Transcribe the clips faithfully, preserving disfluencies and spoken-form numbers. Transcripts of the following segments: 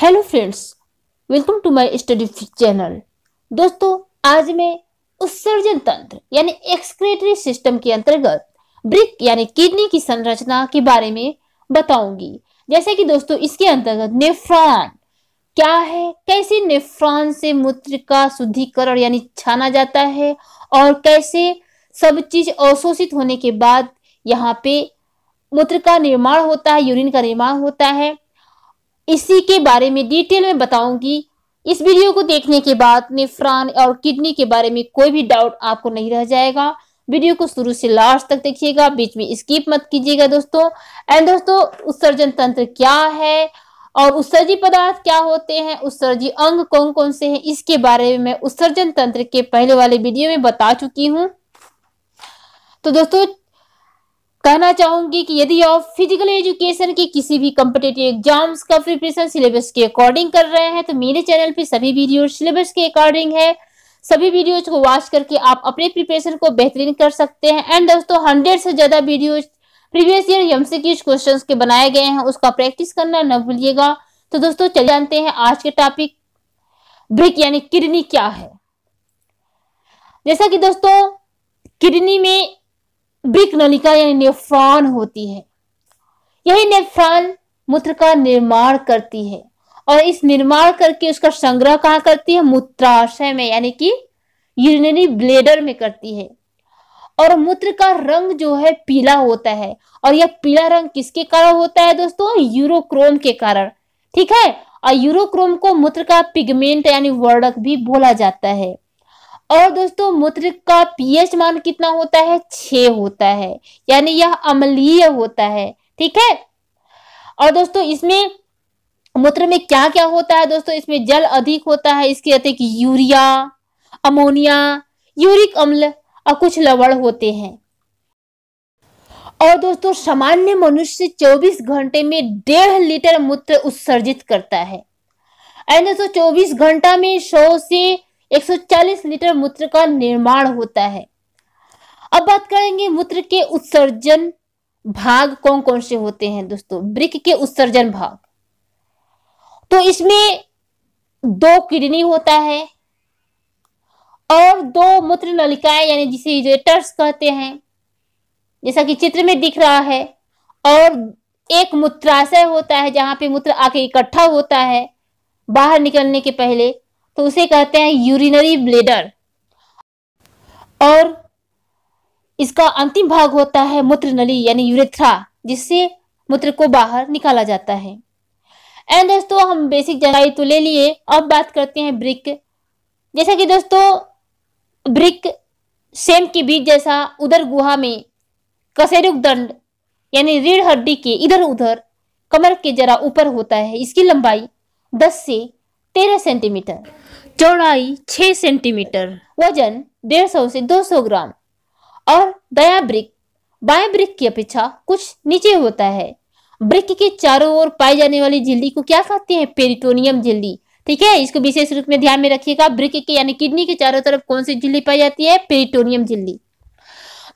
Hello friends, welcome to my study channel. दोस्तों, आज मैं उत्सर्जन तंत्र यानी एक्सक्रीटरी सिस्टम के अंतर्गत वृक्क यानी किडनी की संरचना के बारे में बताऊंगी। जैसे कि दोस्तों, इसके अंतर्गत नेफ्रॉन क्या है, कैसे नेफ्रॉन से मूत्र का शुद्धिकरण यानी छाना जाता है और कैसे सब चीज अवशोषित होने के बाद यहाँ पे मूत्र का निर्माण होता है, यूरिन का निर्माण होता है, इसी के बारे में डिटेल में बताऊंगी। इस वीडियो को देखने के बाद नेफ्रॉन और किडनी के बारे में कोई भी डाउट आपको नहीं रह जाएगा। वीडियो को शुरू से लास्ट तक देखिएगा, बीच में स्किप मत कीजिएगा दोस्तों। एंड दोस्तों, उत्सर्जन तंत्र क्या है और उत्सर्जी पदार्थ क्या होते हैं, उत्सर्जी अंग कौन कौन से हैं, इसके बारे में मैं उत्सर्जन तंत्र के पहले वाले वीडियो में बता चुकी हूँ। तो दोस्तों, कहना चाहूंगी कि यदि आप फिजिकल एजुकेशन के किसी भी कॉम्पिटिटिव एग्जाम्स का प्रिपरेशन सिलेबस के अकॉर्डिंग कर रहे हैं तो मेरे चैनल पे सभी वीडियो सिलेबस के अकॉर्डिंग है। सभी वीडियोज को वॉच करके आप अपने प्रिपरेशन को बेहतरीन कर सकते हैं। एंड दोस्तों, हंड्रेड से ज्यादा videos previous year MCQ questions के बनाए गए हैं, उसका प्रैक्टिस करना न भूलिएगा। तो दोस्तों, चले जानते हैं आज के टॉपिक वृक्क यानी किडनी क्या है। जैसा कि दोस्तों, किडनी में वृक्क नलिका यानी नेफ्रॉन होती है। यही नेफ्रॉन मूत्र का निर्माण करती है और इस निर्माण करके उसका संग्रह कहाँ करती है, मूत्राशय में यानी कि यूरिनरी ब्लेडर में करती है। और मूत्र का रंग जो है पीला होता है और यह पीला रंग किसके कारण होता है दोस्तों, यूरोक्रोम के कारण। ठीक है, और यूरोक्रोम को मूत्र का पिगमेंट यानी वर्णक भी बोला जाता है। और दोस्तों, मूत्र का पीएच मान कितना होता है, छह होता है, यानी यह अम्लीय होता है। ठीक है, और दोस्तों, इसमें मूत्र में क्या क्या होता है दोस्तों, इसमें जल अधिक होता है, इसके अतिरिक्त यूरिया, अमोनिया, यूरिक अम्ल और कुछ लवण होते हैं। और दोस्तों, सामान्य मनुष्य चौबीस घंटे में डेढ़ लीटर मूत्र उत्सर्जित करता है। एंड दोस्तों, चौबीस घंटा में सौ से एक सौ चालीस लीटर मूत्र का निर्माण होता है। अब बात करेंगे मूत्र के उत्सर्जन भाग कौन कौन से होते हैं दोस्तों, वृक्क के उत्सर्जन भाग। तो इसमें दो किडनी होता है और दो मूत्र नलिकाएं यानी जिसे यूरेटर्स कहते हैं, जैसा कि चित्र में दिख रहा है, और एक मूत्राशय होता है जहां पे मूत्र आके इकट्ठा होता है बाहर निकलने के पहले, तो उसे कहते हैं यूरिनरी ब्लेडर। और इसका अंतिम भाग होता है मूत्र नली यानी यूरेथ्रा, जिससे मूत्र को बाहर निकाला जाता है। एंड दोस्तों, हम बेसिक जानकारी तो ले लिए, अब बात करते हैं वृक्क। जैसा कि दोस्तों, वृक्क सेम के बीज जैसा उदर गुहा में कशेरुक दंड यानी रीढ़ हड्डी के इधर उधर कमर के जरा ऊपर होता है। इसकी लंबाई दस से तेरह सेंटीमीटर, चौड़ाई छह सेंटीमीटर, वजन डेढ़ सौ से दो सौ ग्राम। और दया वृक्क बाएं वृक्क की अपेक्षा कुछ नीचे होता है। वृक्क के चारों ओर पाई जाने वाली झिल्ली को क्या कहते हैं, पेरिटोनियम झिल्ली। ठीक है, इसको विशेष रूप में ध्यान में रखिएगा। वृक्क के यानी किडनी के चारों तरफ कौन सी झिल्ली पाई जाती है, पेरिटोनियम झिल्ली।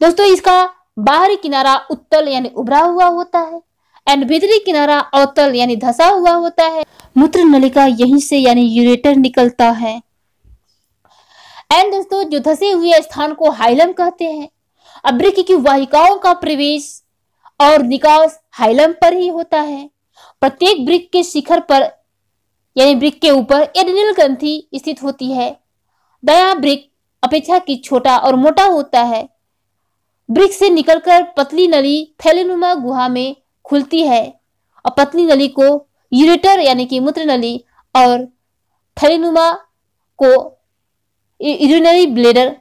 दोस्तों, इसका बाहरी किनारा उत्तल यानी उभरा हुआ होता है एंड भीतरी किनारा अवतल यानी धसा हुआ होता है। मूत्र नलिका यहीं से यानी यूरेटर निकलता है। एंड दोस्तों, जो धसे हुए स्थान को हाइलम कहते हैं। अब वृक्क की वाहिकाओं का प्रवेश और निकास हाइलम पर ही होता है। प्रत्येक वृक्क के शिखर पर यानी वृक्क के ऊपर एड्रिनल ग्रंथि स्थित होती है। दया वृक्क अपेक्षा की छोटा और मोटा होता है। वृक्क से निकलकर पतली नली थैलेनुमा गुहा में खुलती है और पतली नली को यूरेटर यानी कि मूत्र नली और थैलेनुमा को यूरिनरी ब्लेडर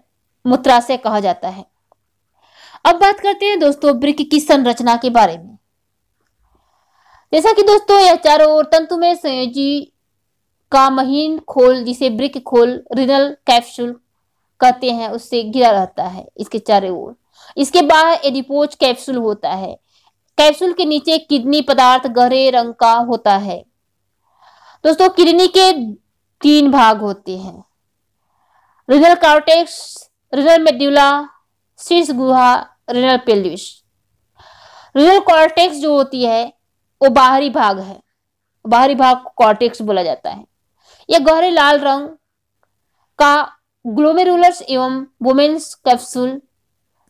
मूत्राशय कहा जाता है। अब बात करते हैं दोस्तों वृक्क की संरचना के बारे में। जैसा कि दोस्तों, यह चारों ओर तंतु में संयोजी का महीन खोल जिसे वृक्क खोल रिनल कैप्सूल कहते हैं उससे घिरा रहता है। इसके चारों ओर इसके बाहर एडिपोज कैप्सूल होता है। कैप्सूल के नीचे किडनी पदार्थ गहरे रंग का होता है। दोस्तों, किडनी के तीन भाग होते हैं, रिनल कॉर्टेक्स, रिनल मेडुला, शीर्ष गुहा, रिनल पेल्विस। रिनल कॉर्टेक्स जो होती है वो बाहरी भाग है, बाहरी भाग को कॉर्टेक्स बोला जाता है। यह गहरे लाल रंग का ग्लोमेरुलस एवं बोमेन्स कैप्सूल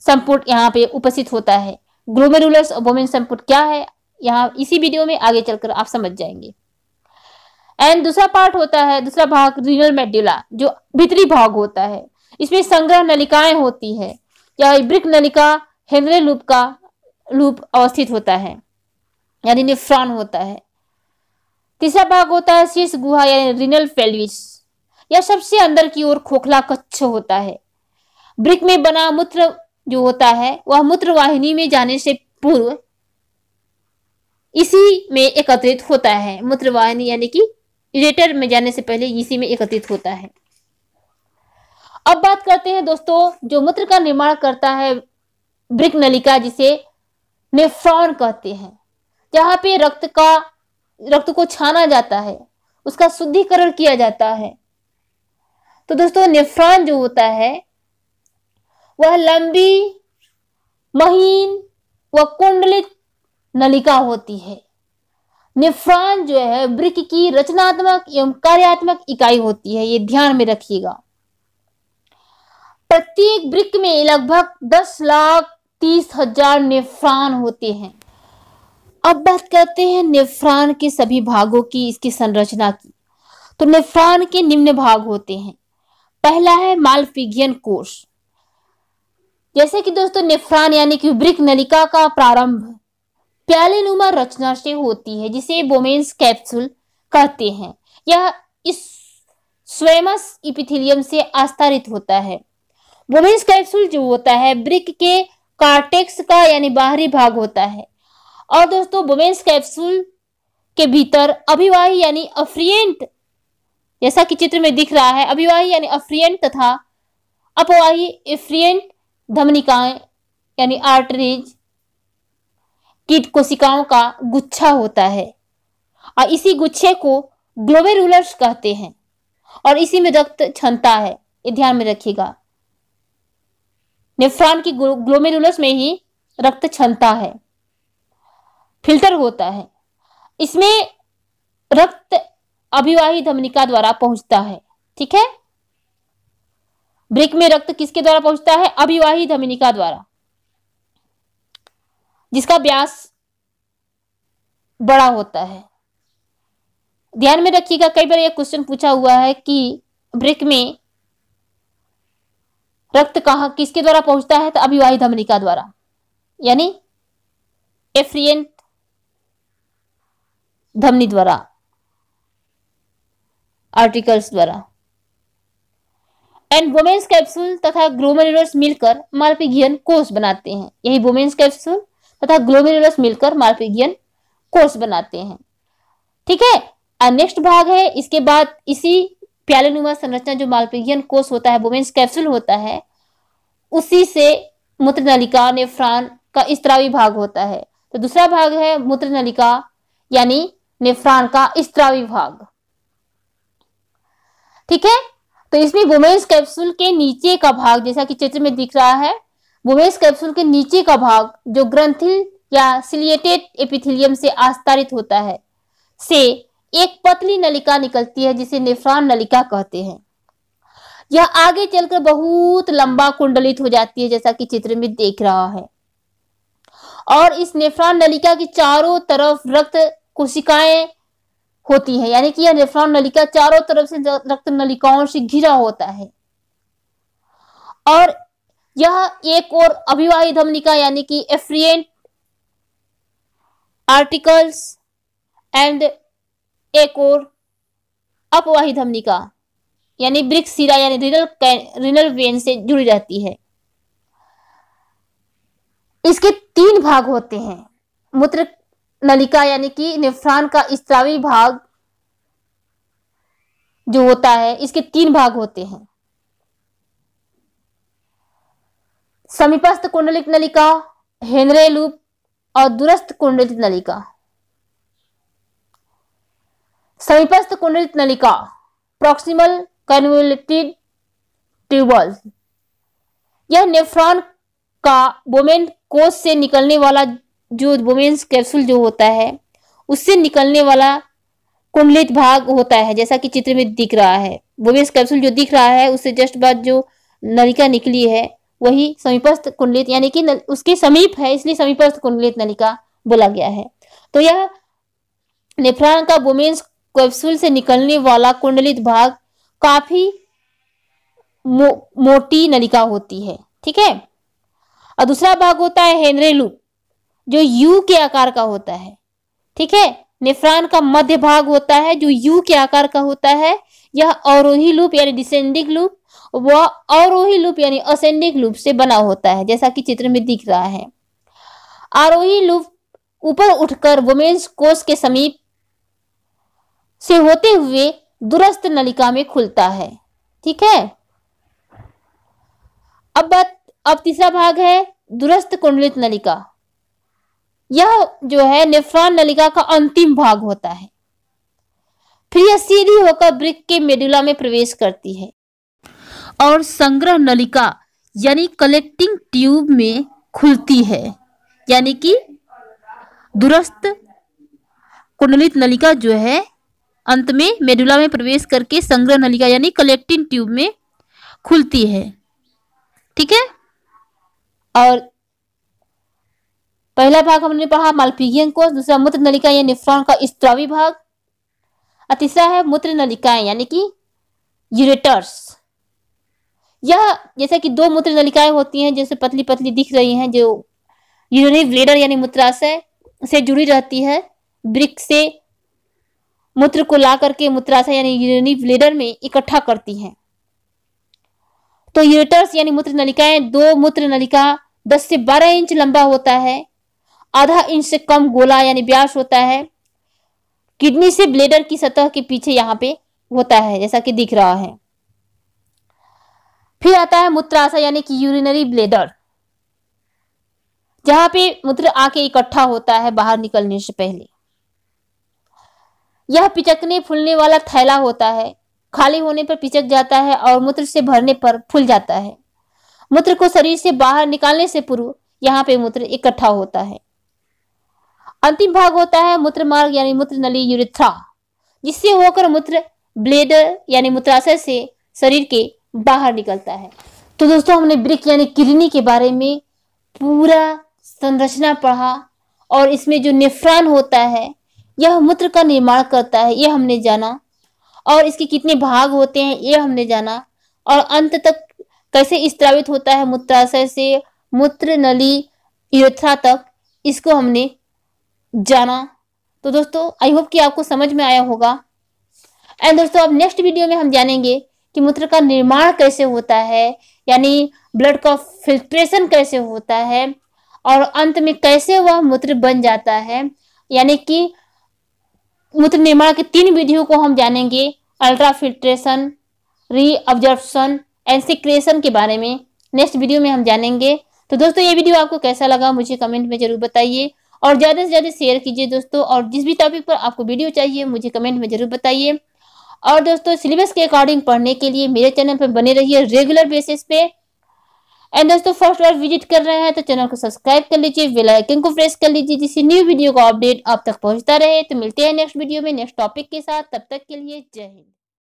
संपुट यहाँ पे उपस्थित होता है। ग्लोमेरुलस और बोमेन्स संपुट क्या है यहाँ इसी वीडियो में आगे चलकर आप समझ जाएंगे। एंड दूसरा पार्ट होता है, दूसरा भाग रीनल मेड्यूला जो भीतरी भाग होता है। इसमें संग्रह नलिकाएं होती है। यह वृक्क नलिका हेनरी लूप का लूप अवस्थित होता है यानी नेफ्रॉन होता है। तीसरा भाग होता है शीर्ष गुहा यानी रीनल पेल्विस। यह सबसे अंदर की ओर खोखला कक्ष होता है। वृक्क में बना मूत्र जो होता है वह मूत्र वाहिनी में जाने से पूर्व इसी में एकत्रित होता है। मूत्र वाहिनी यानी कि यूरेटर में जाने से पहले इसी में एकत्रित होता है। अब बात करते हैं दोस्तों जो मूत्र का निर्माण करता है वृक्क नलिका जिसे नेफ्रॉन कहते हैं, जहाँ पे रक्त का रक्त को छाना जाता है, उसका शुद्धिकरण किया जाता है। तो दोस्तों नेफ्रॉन जो होता है वह लंबी महीन व कुंडलित नलिका होती है। नेफ्रॉन जो है वृक्क की रचनात्मक एवं कार्यात्मक इकाई होती है, ये ध्यान में रखिएगा। प्रत्येक वृक्क में लगभग दस लाख तीस हजार नेफ्रॉन होते हैं। अब बात करते हैं नेफ्रॉन के सभी भागों की, इसकी संरचना की। तो नेफ्रॉन के निम्न भाग होते हैं। पहला है मालपीघियन कोश। जैसे कि दोस्तों नेफ्रॉन यानी कि वृक्क नलिका का प्रारंभ प्यालेनुमा रचना से होती है जिसे बोमेन्स कैप्सूल कहते हैं। यह इस स्वेमस इपिथेलियम से आस्तारित होता है। बोमेन्स कैप्सूल जो होता है वृक्क के कॉर्टेक्स का यानी बाहरी भाग होता है। और दोस्तों बोमेन्स कैप्सूल के भीतर अभिवाही यानी अफ्रियंट, जैसा कि चित्र में दिख रहा है, अभिवाही यानी अफ्रियंट तथा अपवाही एफ्रियंट धमनिकाएं यानी आर्टरीज कीट कोशिकाओं का गुच्छा होता है और इसी गुच्छे को ग्लोमेरुलस कहते हैं और इसी में रक्त क्षमता है, ये ध्यान में रखिएगा। नेफ्रॉन की ग्लोमेरुलस में ही रक्त क्षमता है, फिल्टर होता है। इसमें रक्त अभिवाही धमनिका द्वारा पहुंचता है। ठीक है, वृक्क में रक्त किसके द्वारा पहुंचता है? अभिवाही धमनिका द्वारा, जिसका व्यास बड़ा होता है। ध्यान में रखिएगा, कई बार यह क्वेश्चन पूछा हुआ है कि वृक्क में रक्त कहाँ किसके द्वारा पहुंचता है? तो अभिवाही धमनिका द्वारा यानी एफ्रियंट धमनी द्वारा, आर्टिकल्स द्वारा। एंड बोमेन्स कैप्सूल तथा ग्लोमेरुलस मिलकर मालपीघियन कोश बनाते हैं। यही बोमेन्स कैप्सूल तथा ग्लोमेरुलस मिलकर मालपीघियन कोश बनाते हैं। ठीक है, नेक्स्ट भाग है। इसके बाद इसी प्यालेनुमा संरचना जो मालपीघियन कोश होता है, बोमेन्स कैप्सूल होता है, उसी से मूत्र नलिका नेफ्रॉन का स्त्रावी भाग होता है। तो दूसरा भाग है मूत्र नलिका यानी नेफ्रॉन का स्त्रावी भाग। ठीक है, तो इसमें बोमेन्स कैप्सूल के नीचे का भाग, जैसा कि चित्र में दिख रहा है, बोमेन्स कैप्सूल के नीचे का भाग जो ग्रंथिल या सिलिएटेड एपिथेलियम से आस्तारित होता है, से एक पतली नलिका निकलती है जिसे नेफ्रॉन नलिका कहते हैं। यह आगे चलकर बहुत लंबा कुंडलित हो जाती है, जैसा कि चित्र में देख रहा है। और इस नेफ्रॉन नलिका की चारों तरफ रक्त कोशिकाएं होती है, यानी कि यह नेफ्रॉन नलिका चारों तरफ से रक्त नलिकाओं से घिरा होता है। और यह एक और अभिवाही धमनिका यानी कि एफ्रियंट आर्टिकल्स एंड एक और अपवाही धमनिका यानी वृक्क सिरा यानी रीनल रीनल वेन से जुड़ी रहती है। इसके तीन भाग होते हैं। मूत्र नलिका यानी कि नेफ्रॉन का स्त्रावी भाग जो होता है, इसके तीन भाग होते हैं। समीपस्थ कुंडलित नलिका, हेनरे लूप और दूरस्थ कुंडलित नलिका। समीपस्थ कुंडलित नलिका प्रॉक्सिमल कन्वोल्यूटेड ट्यूबल्स, यह नेफ्रॉन का बोमेन कोश से निकलने वाला जो बोमेन्स कैप्सूल जो होता है उससे निकलने वाला कुंडलित भाग होता है, जैसा कि चित्र में दिख रहा है। बोवियस कैप्सूल जो दिख रहा है उससे जस्ट बाद जो नलिका निकली है वही समीपस्थ कुंडलित, यानी कि उसके समीप है, इसलिए समीपस्थ कुंडलित नलिका बोला गया है। तो यह नेफ्रॉन का बोमेंस कैप्सूल से निकलने वाला कुंडलित भाग काफी मो, मोटी नलिका होती है, ठीक है। और दूसरा भाग होता है हेनरी लूप जो यू के आकार का होता है, ठीक है। नेफ्रॉन का मध्य भाग होता है जो यू के आकार का होता है। यह अवरोही लूप यानी डिसेंडिंग लूप वह अवरोही लूप यानी असेंडिंग लूप से बना होता है, जैसा कि चित्र में दिख रहा है। आरोही लूप ऊपर उठकर वुमेन्स कोष के समीप से होते हुए दूरस्थ नलिका में खुलता है, ठीक है। अब बात अब तीसरा भाग है दूरस्थ कुंडलित नलिका। यह जो है नेफ्रॉन नलिका का अंतिम भाग होता है। फिर यह सीधी होकर वृक्क के मेडुला में प्रवेश करती है और संग्रह नलिका यानी कलेक्टिंग ट्यूब में खुलती है, यानी कि दूरस्थ कुंडलित नलिका जो है अंत में मेडुला में प्रवेश करके संग्रह नलिका यानी कलेक्टिंग ट्यूब में खुलती है, ठीक है। और पहला भाग हमने पढ़ा मालपीगियन कोष, दूसरा मूत्र नलिका या नेफ्रॉन का स्त्रावी भाग, और तीसरा है मूत्र नलिकाएं यानी कि यूरेटर्स। यह जैसे कि दो मूत्र नलिकाएं होती हैं जैसे पतली पतली दिख रही हैं जो यूरिनरी ब्लेडर यानी मूत्राशय से जुड़ी रहती है। वृक्क से मूत्र को ला करके मूत्राशय यानी यूरिनरी ब्लेडर में इकट्ठा करती हैं। तो यूरेटर्स यानी मूत्र नलिकाएं, दो मूत्र नलिका दस से बारह इंच लंबा होता है, आधा इंच से कम गोला यानी व्यास होता है। किडनी से ब्लेडर की सतह के पीछे यहाँ पे होता है, जैसा कि दिख रहा है। फिर आता है मूत्राशय यानी कि यूरिनरी ब्लेडर, जहां पे मूत्र आके इकट्ठा होता है बाहर निकलने से पहले। यह पिचकने फूलने वाला थैला होता है, खाली होने पर पिचक जाता है और मूत्र से भरने पर फूल जाता है। मूत्र को शरीर से बाहर निकालने से पूर्व यहाँ पे मूत्र इकट्ठा होता है। अंतिम भाग होता है मूत्र मार्ग यानी मूत्र नली यूरेथ्रा, जिससे होकर मूत्र ब्लेडर यानी मूत्राशय से शरीर के बाहर निकलता है। तो दोस्तों हमने वृक्क यानी किडनी के बारे में पूरा संरचना पढ़ा और इसमें जो नेफ्रॉन होता है यह मूत्र का निर्माण करता है, यह हमने जाना। और इसके कितने भाग होते हैं ये हमने जाना। और अंत तक कैसे स्त्रावित होता है मूत्राशय से मूत्र नली यूरेथ्रा तक, इसको हमने जाना। तो दोस्तों आई होप कि आपको समझ में आया होगा। एंड दोस्तों अब नेक्स्ट वीडियो में हम जानेंगे कि मूत्र का निर्माण कैसे होता है, यानी ब्लड का फिल्ट्रेशन कैसे होता है और अंत में कैसे वह मूत्र बन जाता है, यानी कि मूत्र निर्माण के तीन विधियों को हम जानेंगे, अल्ट्राफिल्ट्रेशन, रीअब्जॉर्प्शन एंड सीक्रेशन के बारे में नेक्स्ट वीडियो में हम जानेंगे। तो दोस्तों ये वीडियो आपको कैसा लगा मुझे कमेंट में जरूर बताइए और ज़्यादा से ज़्यादा शेयर कीजिए दोस्तों। और जिस भी टॉपिक पर आपको वीडियो चाहिए मुझे कमेंट में जरूर बताइए। और दोस्तों सिलेबस के अकॉर्डिंग पढ़ने के लिए मेरे चैनल पर बने रहिए रेगुलर बेसिस पे। एंड दोस्तों फर्स्ट बार विजिट कर रहे हैं तो चैनल को सब्सक्राइब कर लीजिए, बेल आइकन को प्रेस कर लीजिए जिससे न्यू वीडियो का अपडेट आप तक पहुँचता रहे। तो मिलते हैं नेक्स्ट वीडियो में नेक्स्ट टॉपिक के साथ, तब तक के लिए जय हिंद।